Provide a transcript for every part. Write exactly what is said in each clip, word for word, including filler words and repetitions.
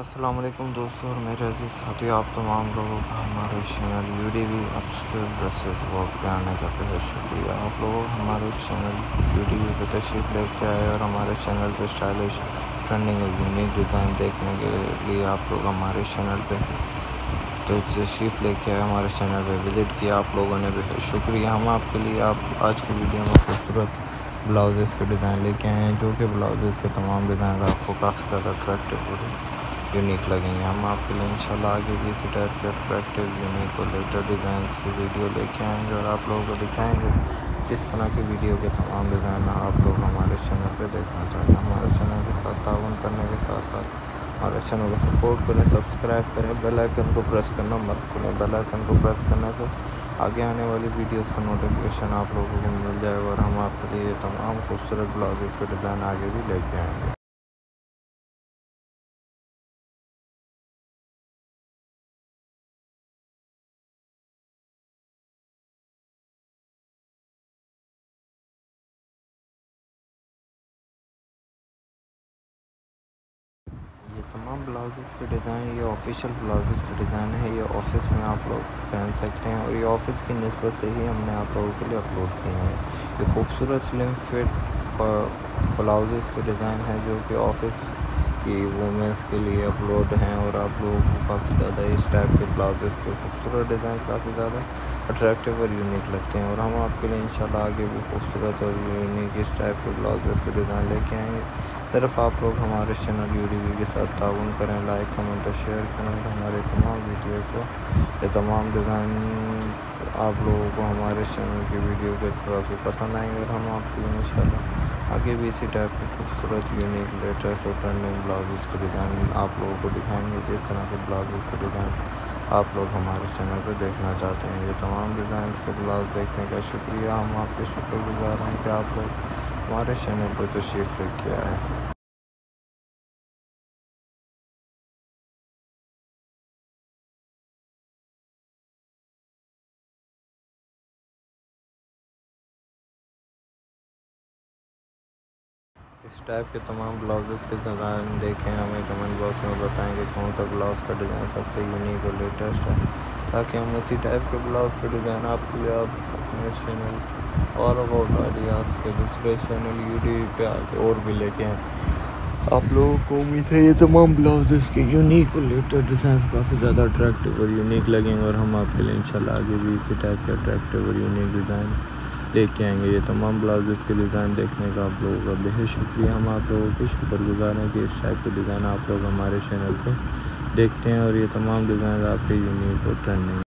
अस्सलामुअलैकुम दोस्तों और मेरे अजीज़ साथियों, आप तमाम लोगों का हमारे channel U D V upskill dresses work पे आने का बेहद शुक्रिया। आप लोग हमारे चैनल यू डी वी पे तशरीफ़ लेके आए और हमारे चैनल पे स्टाइलिश, ट्रेंडिंग और यूनिक डिज़ाइन देखने के लिए आप लोग हमारे चैनल पे तो तशरीफ़ लेके आए, हमारे चैनल पे विज़िट किया आप लोगों ने, बेहद शुक्रिया। हम आपके लिए आप आज की वीडियो में खूबसूरत ब्लाउज़ के डिज़ाइन लेके आए हैं, जो कि ब्लाउज़ के तमाम डिज़ाइन आपको काफ़ी ज़्यादा अट्रैक्टिव हो यूनिक लगेंगे। हम आपके लिए इंशाल्लाह आगे भी इसी टाइप के अट्रैक्टिव यूनिक और लेटेस्ट डिज़ाइन की वीडियो लेके आएंगे और आप लोगों को दिखाएंगे किस तरह की वीडियो के तमाम डिज़ाइन आप लोग हमारे चैनल पे देखना चाहते हैं। हमारे चैनल के साथ ताउन करने के साथ साथ हमारे चैनल को सपोर्ट करें, सब्सक्राइब करें, बेल आइकन को प्रेस करना मत भूलें। बेल आइकन को प्रेस करने से आगे आने वाली वीडियोज़ का नोटिफिकेशन आप लोगों को मिल जाएगा और हम आपके लिए तमाम खूबसूरत ब्लाउज़ के डिज़ाइन आगे भी लेके आएँगे। ये तमाम ब्लाउज़ के डिज़ाइन, ये ऑफिशियल ब्लाउज़ के डिज़ाइन है, ये ऑफिस में आप लोग पहन सकते हैं और ये ऑफिस की निस्बत से ही हमने आप लोगों के लिए अपलोड किए हैं। ये खूबसूरत स्लिम फिट ब्लाउज़ के डिज़ाइन है जो कि ऑफिस की वूमेंस के लिए अपलोड हैं और आप लोगों को काफ़ी ज़्यादा इस टाइप के ब्लाउज़ के खूबसूरत डिज़ाइन काफ़ी ज़्यादा अट्रैक्टिव और यूनिक लगते हैं और हम आपके लिए इंशाल्लाह आगे भी खूबसूरत और यूनिक इस टाइप के ब्लाउज़ के डिज़ाइन लेके आएंगे। सिर्फ आप लोग हमारे चैनल यूडीवी के साथ ताउन करें, लाइक, कमेंट और शेयर करें और हमारे तमाम वीडियो को, ये तमाम डिज़ाइन आप लोगों को हमारे चैनल की वीडियो के काफ़ी पसंद आएंगे और हम आपके लिए इंशाल्लाह आगे भी इसी टाइप के खूबसूरत, यूनिक, लेटेस्ट और ट्रेंडिंग ब्लाउज़ के डिज़ाइन आप लोगों को दिखाएँगे। जिस तरह के ब्लाउज़ के डिज़ाइन आप लोग हमारे चैनल पर देखना चाहते हैं, ये तमाम डिज़ाइन के ब्लाउज़ देखने का शुक्रिया। हम आपके शुक्रगुजार हैं कि आप लोग हमारे चैनल पर तशरीफ़ लेके आए। इस टाइप के तमाम ब्लाउज़ के डिज़ाइन देखें, हमें कमेंट बॉक्स में बताएं कि कौन सा ब्लाउज़ का डिज़ाइन सबसे यूनिक और लेटेस्ट है, ताकि हम इसी टाइप के ब्लाउज़ के डिज़ाइन आपके लिए आप अपने चैनल और अबाउट आइडियाज़ के दूसरे चैनल यूट्यूब पे आके और भी लेके आएँ। आप लोगों को उम्मीद है ये तमाम ब्लाउज़ के यूनिक और लेटेस्ट डिज़ाइन काफ़ी ज़्यादा अट्रैक्टिव और यूनिक लगेंगे और हम आपके लिए इंशाल्लाह आगे भी इसी टाइप के अट्रैक्टिव और यूनिक डिज़ाइन लेके आएंगे। ये तमाम ब्लाउज़ के डिज़ाइन देखने का आप लोगों का बेहद शुक्रिया। हम आप लोगों के शुक्रगुजार हैं कि इस टाइप के डिज़ाइन आप लोग हमारे चैनल पे देखते हैं और ये तमाम डिज़ाइन आपके यूनिक और ट्रेंडिंग।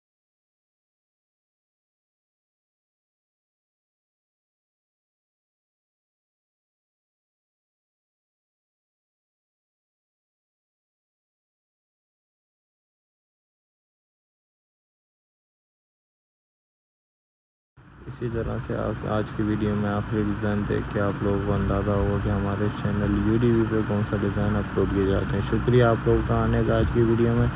इसी तरह से आज आज की वीडियो में आखिरी डिज़ाइन देख के आप लोगों को अंदाज़ा होगा कि हमारे चैनल यूडीवी पे कौन सा डिज़ाइन अपलोड किए जाते हैं। शुक्रिया आप लोगों का आने का। आज की वीडियो में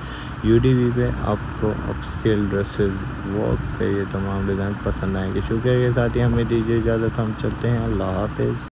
यूडीवी पे आपको अपस्केल ड्रेसेस वर्क पे ये तमाम डिज़ाइन पसंद आएंगे। शुक्रिया के साथ ही हमें दीजिए इजाज़त, हम चलते हैं। अल्लाह हाफिज़।